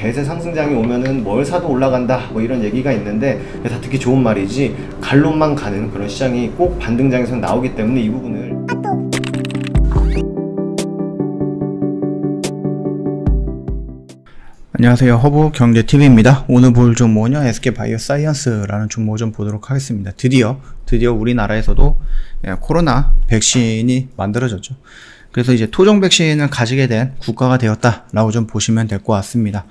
대세 상승장이 오면은 뭘 사도 올라간다 뭐 이런 얘기가 있는데 다 듣기 좋은 말이지 갈론만 가는 그런 시장이 꼭 반등장에서는 나오기 때문에 이 부분을 안녕하세요. 허브경제TV입니다. 오늘 볼 종목은요, SK바이오사이언스라는 종목을 좀 보도록 하겠습니다. 드디어 우리나라에서도 코로나 백신이 만들어졌죠. 그래서 이제 토종 백신을 가지게 된 국가가 되었다라고 좀 보시면 될 것 같습니다.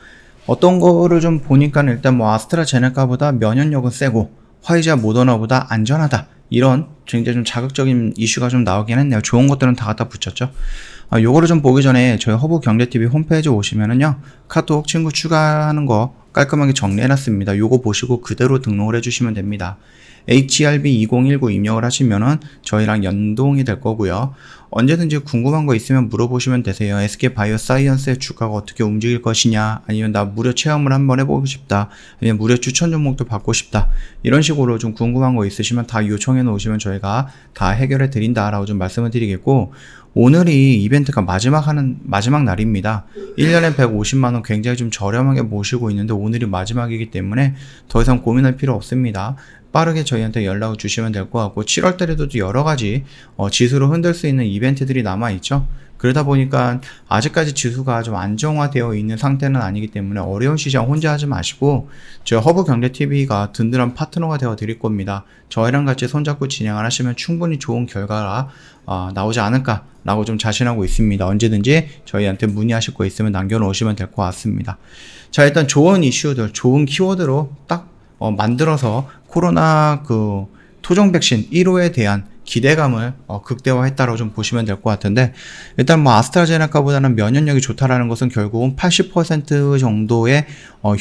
어떤 거를 좀 보니까 일단 뭐 아스트라제네카보다 면역력은 세고 화이자 모더나보다 안전하다. 이런 굉장히 좀 자극적인 이슈가 좀 나오긴 했네요. 좋은 것들은 다 갖다 붙였죠. 요거를 좀 보기 전에 저희 허브경제TV 홈페이지 오시면은요, 카톡 친구 추가하는 거 깔끔하게 정리해놨습니다. 요거 보시고 그대로 등록을 해주시면 됩니다. HRB2019 입력을 하시면은 저희랑 연동이 될 거고요. 언제든지 궁금한 거 있으면 물어보시면 되세요. SK바이오사이언스의 주가가 어떻게 움직일 것이냐, 아니면 나 무료 체험을 한번 해보고 싶다, 아니면 무료 추천 종목도 받고 싶다, 이런 식으로 좀 궁금한 거 있으시면 다 요청해 놓으시면 저희가 다 해결해 드린다 라고 좀 말씀을 드리겠고, 오늘이 이벤트가 마지막 날입니다. 1년에 150만원 굉장히 좀 저렴하게 모시고 있는데 오늘이 마지막이기 때문에 더 이상 고민할 필요 없습니다. 빠르게 저희한테 연락을 주시면 될 것 같고, 7월달에도 여러가지 지수로 흔들 수 있는 이벤트들이 남아있죠. 그러다 보니까 아직까지 지수가 좀 안정화되어 있는 상태는 아니기 때문에 어려운 시장 혼자 하지 마시고 저희 허브경제TV가 든든한 파트너가 되어 드릴 겁니다. 저희랑 같이 손잡고 진행을 하시면 충분히 좋은 결과가 나오지 않을까 라고 좀 자신하고 있습니다. 언제든지 저희한테 문의하실 거 있으면 남겨놓으시면 될 것 같습니다. 자, 일단 좋은 이슈들, 좋은 키워드로 딱 만들어서 코로나 그 토종 백신 1호에 대한 기대감을 극대화했다라고 좀 보시면 될 것 같은데, 일단 뭐 아스트라제네카보다는 면역력이 좋다라는 것은 결국은 80% 정도의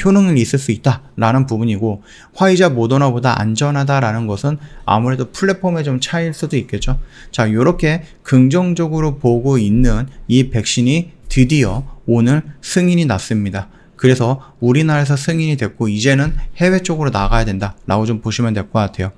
효능이 있을 수 있다라는 부분이고, 화이자 모더나보다 안전하다라는 것은 아무래도 플랫폼의 좀 차이일 수도 있겠죠. 자, 요렇게 긍정적으로 보고 있는 이 백신이 드디어 오늘 승인이 났습니다. 그래서 우리나라에서 승인이 됐고 이제는 해외 쪽으로 나가야 된다 라고 좀 보시면 될 것 같아요.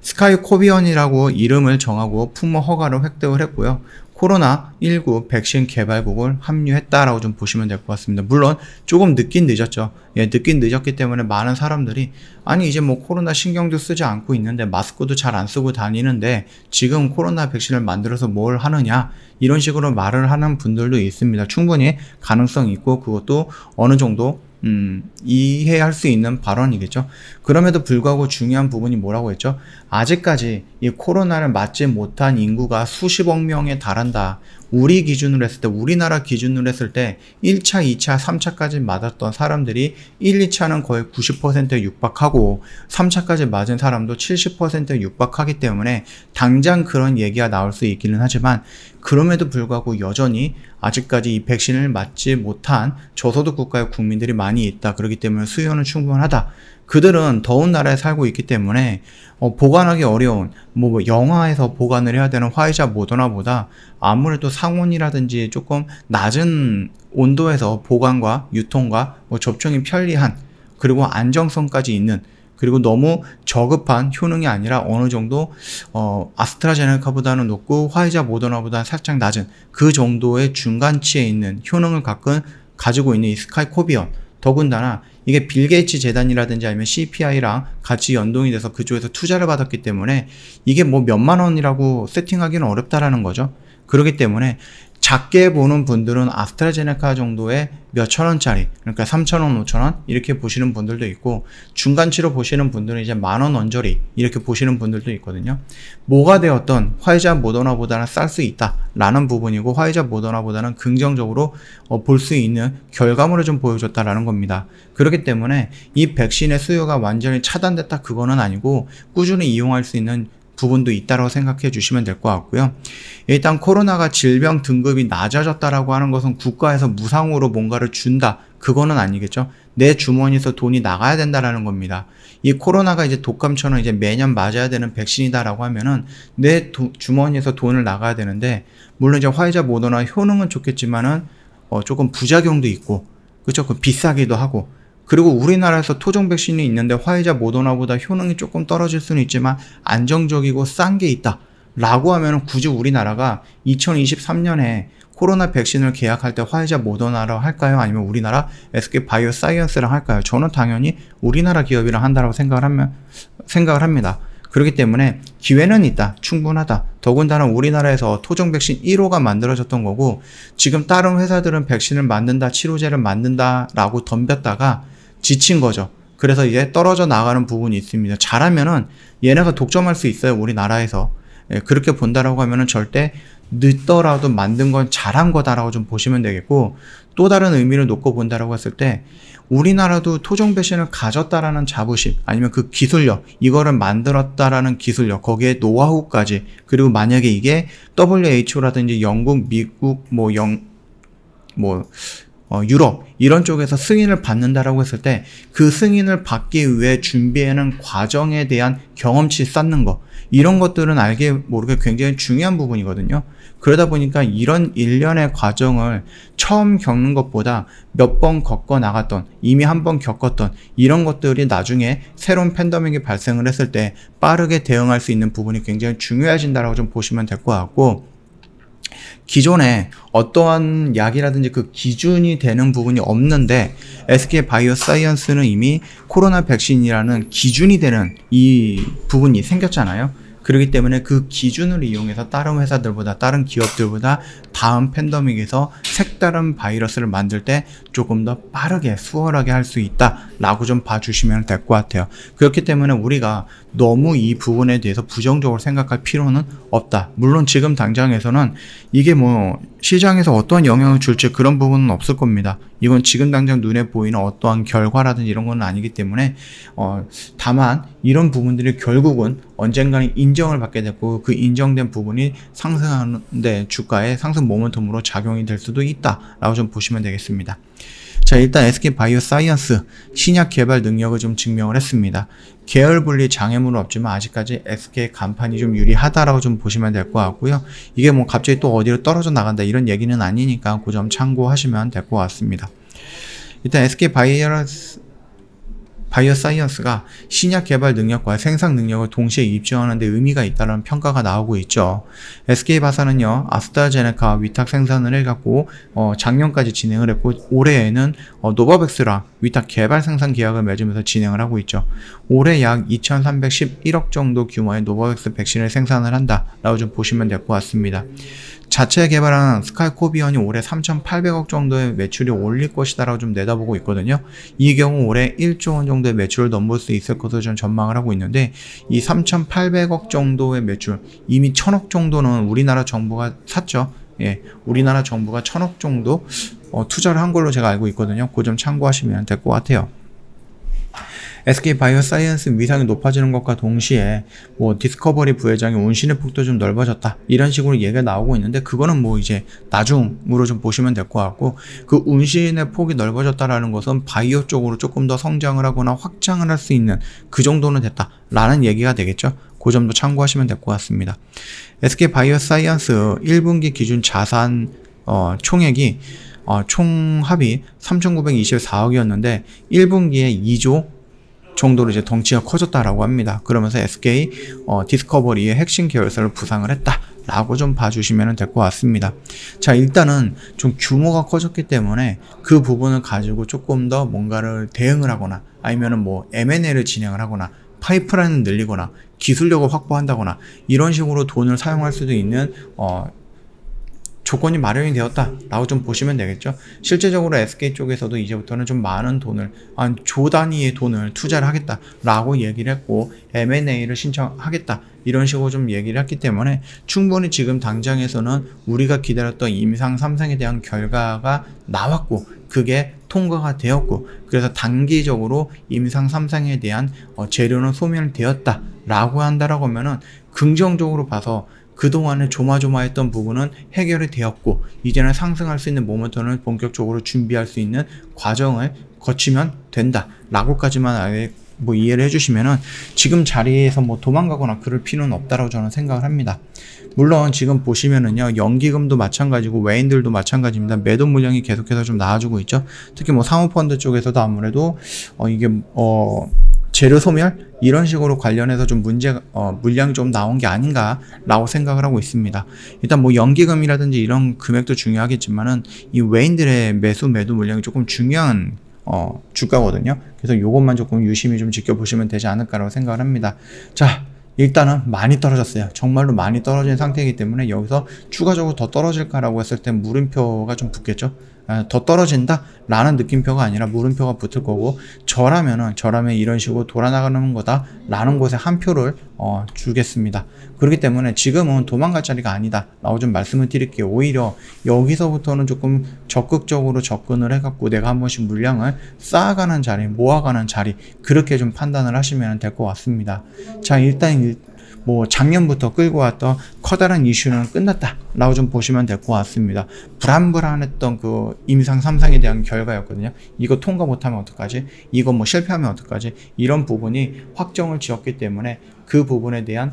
스카이코비언이라고 이름을 정하고 품목 허가를 획득을 했고요. 코로나19 백신 개발국을 합류했다라고 좀 보시면 될 것 같습니다. 물론 조금 늦긴 늦었죠. 늦긴 늦었기 때문에 많은 사람들이 아니 이제 뭐 코로나 신경도 쓰지 않고 있는데 마스크도 잘 안 쓰고 다니는데 지금 코로나 백신을 만들어서 뭘 하느냐, 이런 식으로 말을 하는 분들도 있습니다. 충분히 가능성 있고 그것도 어느 정도 이해할 수 있는 발언이겠죠. 그럼에도 불구하고 중요한 부분이 뭐라고 했죠? 아직까지 이 코로나를 맞지 못한 인구가 수십억 명에 달한다. 우리 기준으로 했을 때, 우리나라 기준으로 했을 때 1차, 2차, 3차까지 맞았던 사람들이 1, 2차는 거의 90%에 육박하고 3차까지 맞은 사람도 70%에 육박하기 때문에 당장 그런 얘기가 나올 수 있기는 하지만, 그럼에도 불구하고 여전히 아직까지 이 백신을 맞지 못한 저소득 국가의 국민들이 많이 있다. 그렇기 때문에 수요는 충분하다. 그들은 더운 나라에 살고 있기 때문에 보관하기 어려운, 뭐 영하에서 보관을 해야 되는 화이자 모더나보다 아무래도 상온이라든지 조금 낮은 온도에서 보관과 유통과 뭐 접종이 편리한, 그리고 안정성까지 있는, 그리고 너무 저급한 효능이 아니라 어느 정도 아스트라제네카보다는 높고 화이자 모더나보다는 살짝 낮은 그 정도의 중간치에 있는 효능을 가지고 있는 이 스카이코비언, 더군다나 이게 빌 게이츠 재단이라든지 아니면 CPI랑 같이 연동이 돼서 그쪽에서 투자를 받았기 때문에 이게 뭐 몇만 원이라고 세팅하기는 어렵다라는 거죠. 그렇기 때문에 작게 보는 분들은 아스트라제네카 정도의 몇천 원짜리, 그러니까 3,000원, 5,000원 이렇게 보시는 분들도 있고, 중간치로 보시는 분들은 이제 만원 언저리 이렇게 보시는 분들도 있거든요. 뭐가 되었던 화이자 모더나보다는 쌀 수 있다라는 부분이고, 화이자 모더나보다는 긍정적으로 볼 수 있는 결과물을 좀 보여줬다라는 겁니다. 그렇기 때문에 이 백신의 수요가 완전히 차단됐다 그거는 아니고 꾸준히 이용할 수 있는 부분도 있다고 생각해 주시면 될 것 같고요. 일단 코로나가 질병 등급이 낮아졌다라고 하는 것은 국가에서 무상으로 뭔가를 준다 그거는 아니겠죠. 내 주머니에서 돈이 나가야 된다라는 겁니다. 이 코로나가 이제 독감처럼 이제 매년 맞아야 되는 백신이다라고 하면은 내 주머니에서 돈을 나가야 되는데, 물론 이제 화이자 모더나 효능은 좋겠지만은 조금 부작용도 있고, 그렇죠. 그 비싸기도 하고. 그리고 우리나라에서 토종 백신이 있는데 화이자 모더나보다 효능이 조금 떨어질 수는 있지만 안정적이고 싼 게 있다 라고 하면 굳이 우리나라가 2023년에 코로나 백신을 계약할 때 화이자 모더나로 할까요? 아니면 우리나라 SK바이오사이언스랑 할까요? 저는 당연히 우리나라 기업이랑 한다라고 생각을 합니다. 그렇기 때문에 기회는 있다. 충분하다. 더군다나 우리나라에서 토종 백신 1호가 만들어졌던 거고, 지금 다른 회사들은 백신을 만든다, 치료제를 만든다 라고 덤볐다가 지친 거죠. 그래서 이제 떨어져 나가는 부분이 있습니다. 잘하면은 얘네가 독점할 수 있어요. 우리나라에서. 그렇게 본다라고 하면은 절대 늦더라도 만든 건 잘한 거다라고 좀 보시면 되겠고, 또 다른 의미를 놓고 본다라고 했을 때 우리나라도 토종 백신을 가졌다라는 자부심, 아니면 그 기술력, 이거를 만들었다라는 기술력, 거기에 노하우까지, 그리고 만약에 이게 WHO라든지 영국, 미국, 유럽 이런 쪽에서 승인을 받는다라고 했을 때 그 승인을 받기 위해 준비하는 과정에 대한 경험치 쌓는 거, 이런 것들은 알게 모르게 굉장히 중요한 부분이거든요. 그러다 보니까 이런 일련의 과정을 처음 겪는 것보다 몇 번 겪어 나갔던, 이미 한 번 겪었던 이런 것들이 나중에 새로운 팬데믹이 발생을 했을 때 빠르게 대응할 수 있는 부분이 굉장히 중요해진다라고 좀 보시면 될 것 같고, 기존에 어떠한 약이라든지 그 기준이 되는 부분이 없는데 SK바이오사이언스는 이미 코로나 백신이라는 기준이 되는 이 부분이 생겼잖아요. 그렇기 때문에 그 기준을 이용해서 다른 회사들보다, 다른 기업들보다 다음 팬데믹에서 색다른 바이러스를 만들 때 조금 더 빠르게, 수월하게 할 수 있다라고 좀 봐주시면 될 것 같아요. 그렇기 때문에 우리가 너무 이 부분에 대해서 부정적으로 생각할 필요는 없다. 물론 지금 당장에서는 이게 뭐 시장에서 어떠한 영향을 줄지 그런 부분은 없을 겁니다. 이건 지금 당장 눈에 보이는 어떠한 결과라든지 이런 건 아니기 때문에 다만 이런 부분들이 결국은 언젠가는 인정을 받게 됐고, 그 인정된 부분이 상승하는데 주가의 상승 모멘텀으로 작용이 될 수도 있다라고 좀 보시면 되겠습니다. 자, 일단 SK바이오사이언스 신약 개발 능력을 좀 증명을 했습니다. 계열 분리 장애물은 없지만 아직까지 SK 간판이 좀 유리하다라고 좀 보시면 될 것 같고요. 이게 뭐 갑자기 또 어디로 떨어져 나간다 이런 얘기는 아니니까 그 점 참고하시면 될 것 같습니다. 일단 SK바이오사이언스가 신약 개발 능력과 생산 능력을 동시에 입증하는 데 의미가 있다는 평가가 나오고 있죠. SK바사는요, 아스트라제네카 위탁 생산을 해갖고 작년까지 진행을 했고, 올해에는 노바백스랑 위탁 개발 생산 계약을 맺으면서 진행을 하고 있죠. 올해 약 2,311억 정도 규모의 노바백스 백신을 생산을 한다라고 좀 보시면 될 것 같습니다. 자체 개발한 스카이코비언이 올해 3,800억 정도의 매출이 올릴 것이다 라고 좀 내다보고 있거든요. 이 경우 올해 1조 원 정도의 매출을 넘볼 수 있을 것으로 좀 전망을 하고 있는데, 이 3,800억 정도의 매출, 이미 1,000억 정도는 우리나라 정부가 샀죠. 예, 우리나라 정부가 1,000억 정도 투자를 한 걸로 제가 알고 있거든요. 그 점 참고하시면 될 것 같아요. SK바이오사이언스 위상이 높아지는 것과 동시에 뭐 디스커버리 부회장의 운신의 폭도 좀 넓어졌다 이런 식으로 얘기가 나오고 있는데, 그거는 뭐 이제 나중으로 좀 보시면 될 것 같고, 그 운신의 폭이 넓어졌다라는 것은 바이오 쪽으로 조금 더 성장을 하거나 확장을 할 수 있는 그 정도는 됐다라는 얘기가 되겠죠. 그 점도 참고하시면 될 것 같습니다. SK바이오사이언스 1분기 기준 자산 총액이 총합이 3,924억이었는데 1분기에 2조 정도로 이제 덩치가 커졌다라고 합니다. 그러면서 SK 디스커버리의 핵심 계열사를 부상을 했다라고 좀 봐주시면 될 것 같습니다. 자, 일단은 좀 규모가 커졌기 때문에 그 부분을 가지고 조금 더 뭔가를 대응을 하거나, 아니면은 뭐 M&A를 진행을 하거나, 파이프라인을 늘리거나, 기술력을 확보한다거나 이런 식으로 돈을 사용할 수도 있는 조건이 마련이 되었다라고 좀 보시면 되겠죠. 실제적으로 SK 쪽에서도 이제부터는 좀 많은 돈을, 한 조 단위의 돈을 투자를 하겠다라고 얘기를 했고, M&A를 신청하겠다 이런 식으로 좀 얘기를 했기 때문에 충분히 지금 당장에서는 우리가 기다렸던 임상 3상에 대한 결과가 나왔고, 그게 통과가 되었고, 그래서 단기적으로 임상 3상에 대한 재료는 소멸되었다라고 한다라고 하면은 긍정적으로 봐서 그동안에 조마조마했던 부분은 해결이 되었고, 이제는 상승할 수 있는 모멘텀을 본격적으로 준비할 수 있는 과정을 거치면 된다 라고까지만 아예 뭐 이해를 해주시면은 지금 자리에서 뭐 도망가거나 그럴 필요는 없다라고 저는 생각을 합니다. 물론 지금 보시면은요, 연기금도 마찬가지고 외인들도 마찬가지입니다. 매도 물량이 계속해서 좀 나아지고 있죠. 특히 뭐 사모펀드 쪽에서도 아무래도 이게 재료 소멸 이런 식으로 관련해서 좀 문제 물량이 좀 나온 게 아닌가라고 생각을 하고 있습니다. 일단 뭐 연기금이라든지 이런 금액도 중요하겠지만은 이 외인들의 매수 매도 물량이 조금 중요한 주가거든요. 그래서 요것만 조금 유심히 좀 지켜보시면 되지 않을까라고 생각을 합니다. 자, 일단은 많이 떨어졌어요. 정말로 많이 떨어진 상태이기 때문에 여기서 추가적으로 더 떨어질까라고 했을 때 물음표가 좀 붙겠죠. 더 떨어진다 라는 느낌표가 아니라 물음표가 붙을 거고, 저라면 이런 식으로 돌아나가는 거다 라는 곳에 한 표를 주겠습니다. 그렇기 때문에 지금은 도망갈 자리가 아니다 라고 좀 말씀을 드릴게요. 오히려 여기서부터는 조금 적극적으로 접근을 해갖고 내가 한 번씩 물량을 쌓아가는 자리, 모아가는 자리, 그렇게 좀 판단을 하시면 될 것 같습니다. 자, 일단 뭐 작년부터 끌고 왔던 커다란 이슈는 끝났다 라고 좀 보시면 될 것 같습니다. 불안불안했던 그 임상 3상에 대한 결과였거든요. 이거 통과 못하면 어떡하지? 이거 뭐 실패하면 어떡하지? 이런 부분이 확정을 지었기 때문에 그 부분에 대한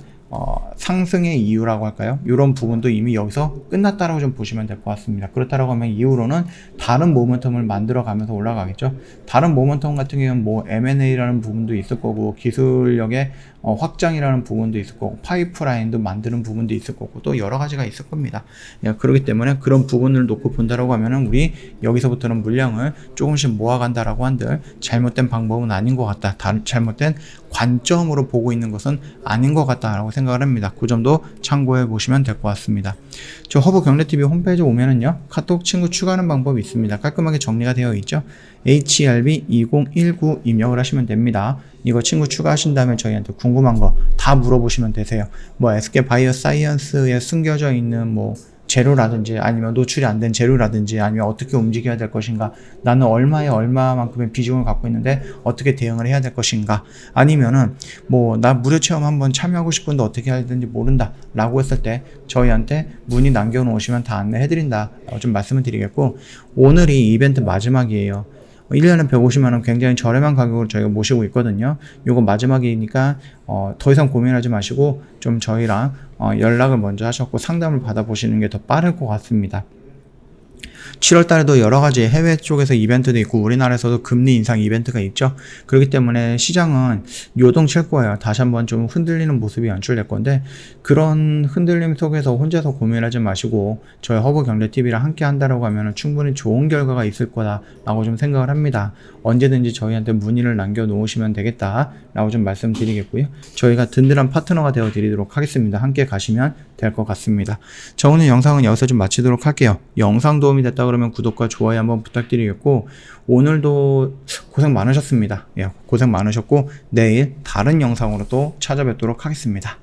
상승의 이유라고 할까요? 이런 부분도 이미 여기서 끝났다라고 좀 보시면 될 것 같습니다. 그렇다라고 하면 이후로는 다른 모멘텀을 만들어 가면서 올라가겠죠. 다른 모멘텀 같은 경우는 뭐 M&A라는 부분도 있을 거고, 기술력의 확장이라는 부분도 있을 거고, 파이프라인도 만드는 부분도 있을 거고, 또 여러 가지가 있을 겁니다. 그렇기 때문에 그런 부분을 놓고 본다라고 하면은 우리 여기서부터는 물량을 조금씩 모아간다라고 한들 잘못된 방법은 아닌 것 같다, 잘못된 관점으로 보고 있는 것은 아닌 것 같다라고 생각을 합니다. 그 점도 참고해 보시면 될 것 같습니다. 저 허브경제TV 홈페이지 오면은요, 카톡 친구 추가하는 방법이 있습니다. 깔끔하게 정리가 되어 있죠. HRB2019 입력을 하시면 됩니다. 이거 친구 추가하신 다음에 저희한테 궁금한 거 다 물어보시면 되세요. 뭐 SK바이오사이언스에 숨겨져 있는 뭐 재료라든지, 아니면 노출이 안 된 재료라든지, 아니면 어떻게 움직여야 될 것인가, 나는 얼마에 얼마만큼의 비중을 갖고 있는데 어떻게 대응을 해야 될 것인가, 아니면은 뭐 나 무료 체험 한번 참여하고 싶은데 어떻게 해야 되는지 모른다 라고 했을 때 저희한테 문의 남겨놓으시면 다 안내해 드린다 좀 말씀을 드리겠고, 오늘이 이벤트 마지막이에요. 1년에 150만원 굉장히 저렴한 가격으로 저희가 모시고 있거든요. 요거 마지막이니까 더 이상 고민하지 마시고 좀 저희랑 연락을 먼저 하셨고 상담을 받아보시는 게 더 빠를 것 같습니다. 7월 달에도 여러 가지 해외 쪽에서 이벤트도 있고 우리나라에서도 금리 인상 이벤트가 있죠. 그렇기 때문에 시장은 요동칠 거예요. 다시 한번 좀 흔들리는 모습이 연출될 건데, 그런 흔들림 속에서 혼자서 고민하지 마시고 저희 허브경제TV랑 함께 한다라고 하면 충분히 좋은 결과가 있을 거다라고 좀 생각을 합니다. 언제든지 저희한테 문의를 남겨놓으시면 되겠다라고 좀 말씀드리겠고요. 저희가 든든한 파트너가 되어드리도록 하겠습니다. 함께 가시면 될 것 같습니다. 자, 오늘 영상은 여기서 좀 마치도록 할게요. 영상 도움이 됐다 그러면 구독과 좋아요 한번 부탁드리겠고, 오늘도 고생 많으셨습니다. 예, 고생 많으셨고, 내일 다른 영상으로 또 찾아뵙도록 하겠습니다.